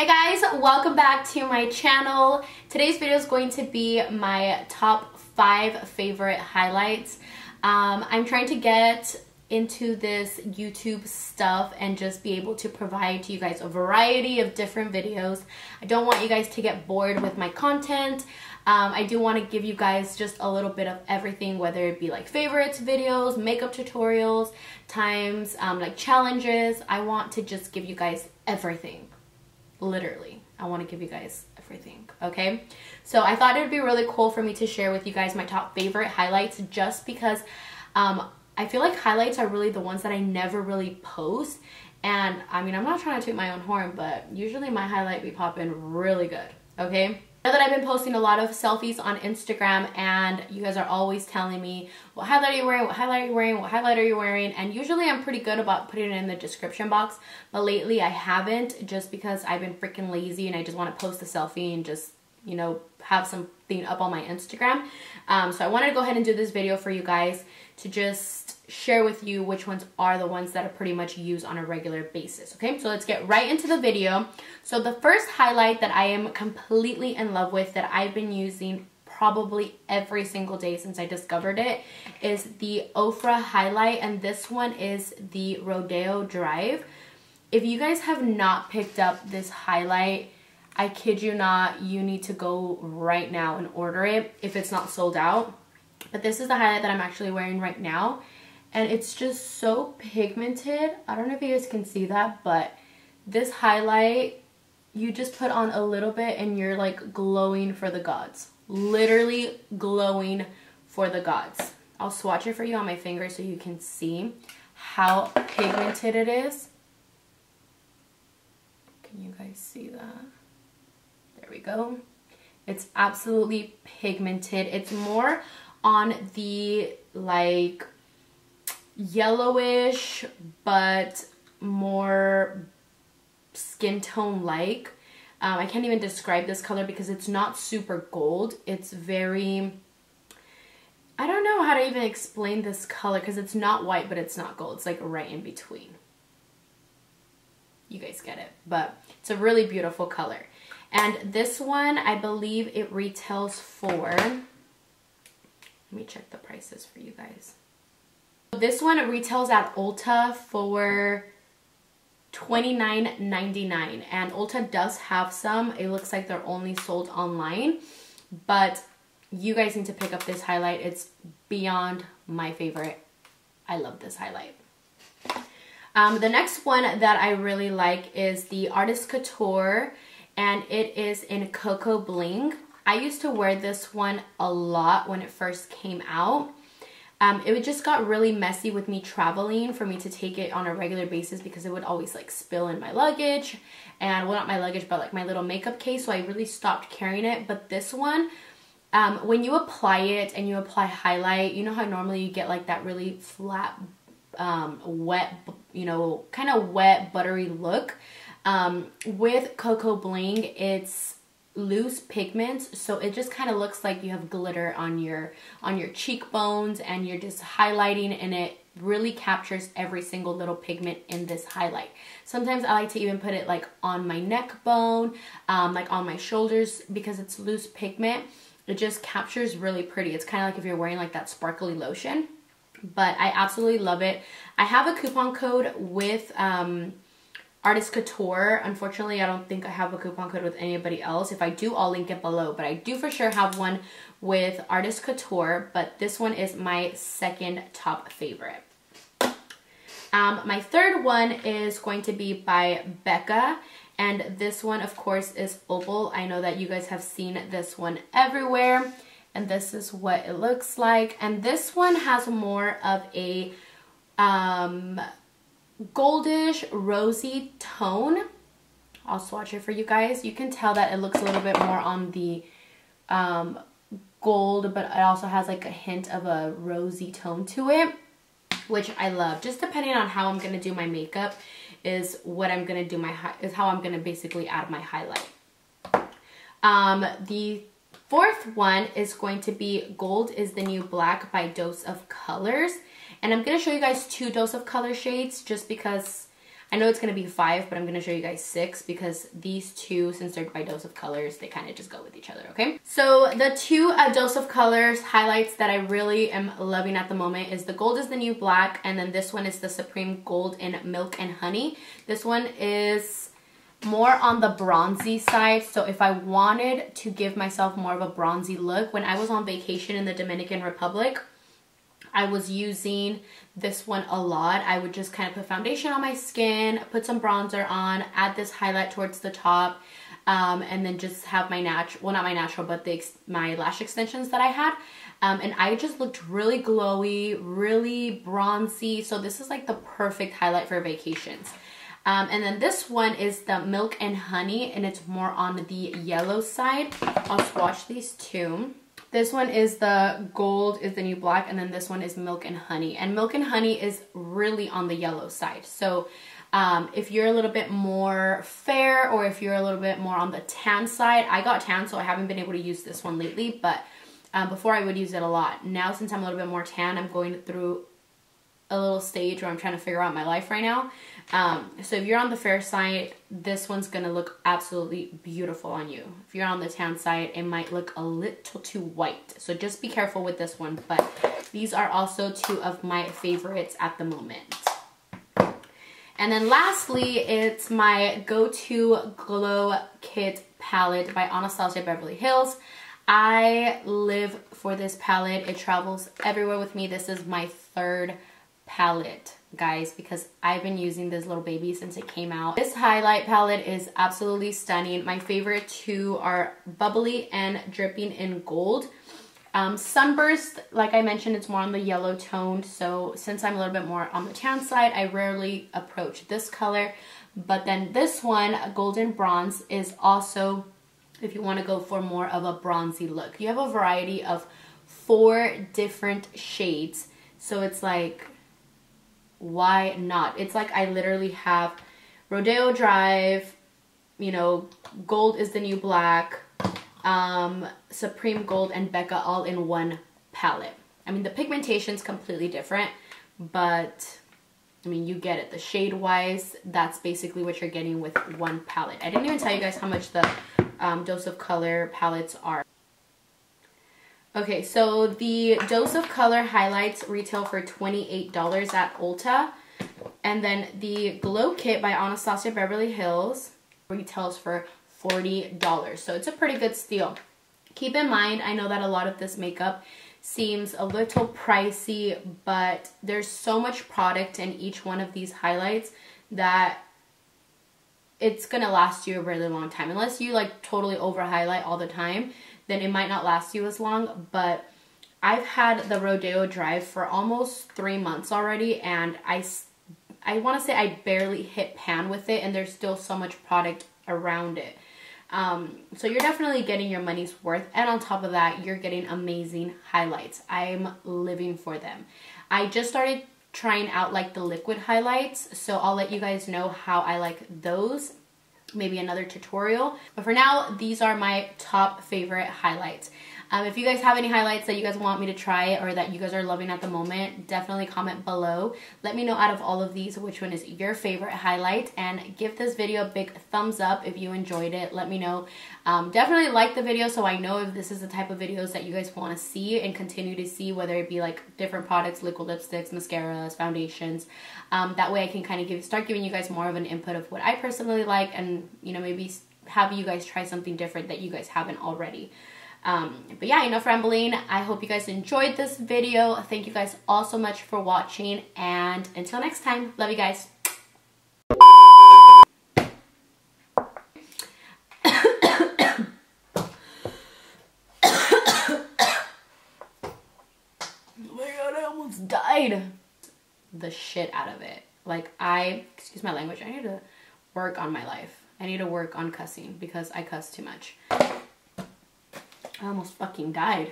Hey guys, welcome back to my channel. Today's video is going to be my top 5 favorite highlights. I'm trying to get into this YouTube stuff and just be able to provide to you guys a variety of different videos. I don't want you guys to get bored with my content. I do want to give you guys just a little bit of everything, whether it be like favorites videos, makeup tutorials, times, like challenges. I want to just give you guys everything. Literally, I want to give you guys everything, okay? So I thought it would be really cool for me to share with you guys my top favorite highlights, just because I feel like highlights are really the ones that I never really post. And I mean, I'm not trying to toot my own horn, but usually my highlight be popping really good, okay? Now that I've been posting a lot of selfies on Instagram and you guys are always telling me, what highlight are you wearing, what highlight are you wearing, what highlight are you wearing? And usually I'm pretty good about putting it in the description box, but lately I haven't, just because I've been freaking lazy and I just want to post a selfie and just, you know, have something up on my Instagram. So I wanted to go ahead and do this video for you guys to just share with you which ones are the ones that are pretty much used on a regular basis, okay? So let's get right into the video. So the first highlight that I am completely in love with, that I've been using probably every single day since I discovered it, is the Ofra highlight, and this one is the Rodeo Drive. If you guys have not picked up this highlight, I kid you not, you need to go right now and order it if it's not sold out. But this is the highlight that I'm actually wearing right now, and it's just so pigmented. I don't know if you guys can see that, but this highlight, you just put on a little bit and you're like glowing for the gods. Literally glowing for the gods. I'll swatch it for you on my finger so you can see how pigmented it is. Can you guys see that? There we go. It's absolutely pigmented. It's more on the like yellowish but more skin tone like. I can't even describe this color because it's not super gold. It's very, I don't know how to even explain this color because it's not white but it's not gold. It's like right in between. You guys get it, but it's a really beautiful color. And this one, I believe it retails for, let me check the prices for you guys. This one retails at Ulta for $29.99. And Ulta does have some. It looks like they're only sold online. But you guys need to pick up this highlight. It's beyond my favorite. I love this highlight. The next one that I really like is the Artist Couture. And it is in Cocoa Bling. I used to wear this one a lot when it first came out. It just got really messy with me traveling for me to take it on a regular basis because it would always like spill in my luggage. And well, not my luggage, but like my little makeup case. So I really stopped carrying it. But this one, when you apply it and you apply highlight, you know how normally you get like that really flat, wet, you know, kind of wet, buttery look. With Cocoa Bling, it's loose pigments, so it just kind of looks like you have glitter on your cheekbones and you're just highlighting, and it really captures every single little pigment in this highlight. Sometimes I like to even put it like on my neck bone, like on my shoulders, because it's loose pigment. It just captures really pretty. It's kind of like if you're wearing like that sparkly lotion, but I absolutely love it. I have a coupon code with Artist Couture. Unfortunately, I don't think I have a coupon code with anybody else. If I do, I'll link it below, but I do for sure have one with Artist Couture, but this one is my second top favorite. My third one is going to be by Becca, and this one, of course, is Opal. I know that you guys have seen this one everywhere, and this is what it looks like, and this one has more of a goldish rosy tone. I'll swatch it for you guys. You can tell that it looks a little bit more on the gold, but it also has like a hint of a rosy tone to it, which I love. Just depending on how I'm gonna do my makeup is what I'm gonna do is how I'm gonna basically add my highlight. The fourth one is going to be Gold is the New Black by Dose of Colors. And I'm going to show you guys two Dose of Color shades just because I know it's going to be 5, but I'm going to show you guys 6 because these two, since they're by Dose of Colors, they kind of just go with each other, okay? So the two Dose of Colors highlights that I really am loving at the moment is the Gold is the New Black, and then this one is the Supreme Gold in Milk and Honey. This one is more on the bronzy side, so if I wanted to give myself more of a bronzy look, when I was on vacation in the Dominican Republic, I was using this one a lot. I would just kind of put foundation on my skin, put some bronzer on, add this highlight towards the top, and then just have my natural, well, not my natural, but my lash extensions that I had. And I just looked really glowy, really bronzy. So this is like the perfect highlight for vacations. And then this one is the Milk and Honey, and it's more on the yellow side. I'll swatch these two. This one is the Gold is the New Black, and then this one is Milk and Honey. And Milk and Honey is really on the yellow side. So if you're a little bit more fair, or if you're a little bit more on the tan side, I got tan, so I haven't been able to use this one lately, but before I would use it a lot. Now, since I'm a little bit more tan, I'm going through a little stage where I'm trying to figure out my life right now. So if you're on the fair side, this one's going to look absolutely beautiful on you. If you're on the tan side, it might look a little too white. So just be careful with this one. But these are also two of my favorites at the moment. And then lastly, it's my go-to Glow Kit palette by Anastasia Beverly Hills. I live for this palette. It travels everywhere with me. This is my third palette, guys, because I've been using this little baby since it came out. This highlight palette is absolutely stunning. My favorite two are Bubbly and Dripping in Gold. Sunburst, like I mentioned, it's more on the yellow toned, so since I'm a little bit more on the tan side, I rarely approach this color. But then this one, Golden Bronze, is also if you want to go for more of a bronzy look. You have a variety of 4 different shades, so it's like, why not? It's like I literally have Rodeo Drive, you know, Gold is the New Black, Supreme Gold, and Becca all in one palette. I mean, the pigmentation's completely different, but I mean, you get it. The shade wise, that's basically what you're getting with one palette. I didn't even tell you guys how much the Dose of Color palettes are. Okay, so the Dose of Color highlights retail for $28 at Ulta. And then the Glow Kit by Anastasia Beverly Hills retails for $40. So it's a pretty good steal. Keep in mind, I know that a lot of this makeup seems a little pricey, but there's so much product in each one of these highlights that it's going to last you a really long time. Unless you like totally over highlight all the time, then it might not last you as long. But I've had the Rodeo Drive for almost 3 months already, and I want to say I barely hit pan with it, and there's still so much product around it. So you're definitely getting your money's worth, and on top of that, you're getting amazing highlights. I'm living for them. I just started trying out like the liquid highlights, so I'll let you guys know how I like those. Maybe another tutorial, but for now, these are my top favorite highlights. If you guys have any highlights that you guys want me to try or that you guys are loving at the moment, definitely comment below. Let me know out of all of these which one is your favorite highlight, and give this video a big thumbs up if you enjoyed it. Let me know. Definitely like the video so I know if this is the type of videos that you guys want to see and continue to see, whether it be like different products, liquid lipsticks, mascaras, foundations. That way I can kind of start giving you guys more of an input of what I personally like, and you know, maybe have you guys try something different that you guys haven't already. But yeah, enough rambling. I hope you guys enjoyed this video. Thank you guys all so much for watching, and until next time, love you guys. Oh my god, I almost died. The shit out of it. Like, excuse my language, I need to work on my life. I need to work on cussing because I cuss too much. I almost fucking died.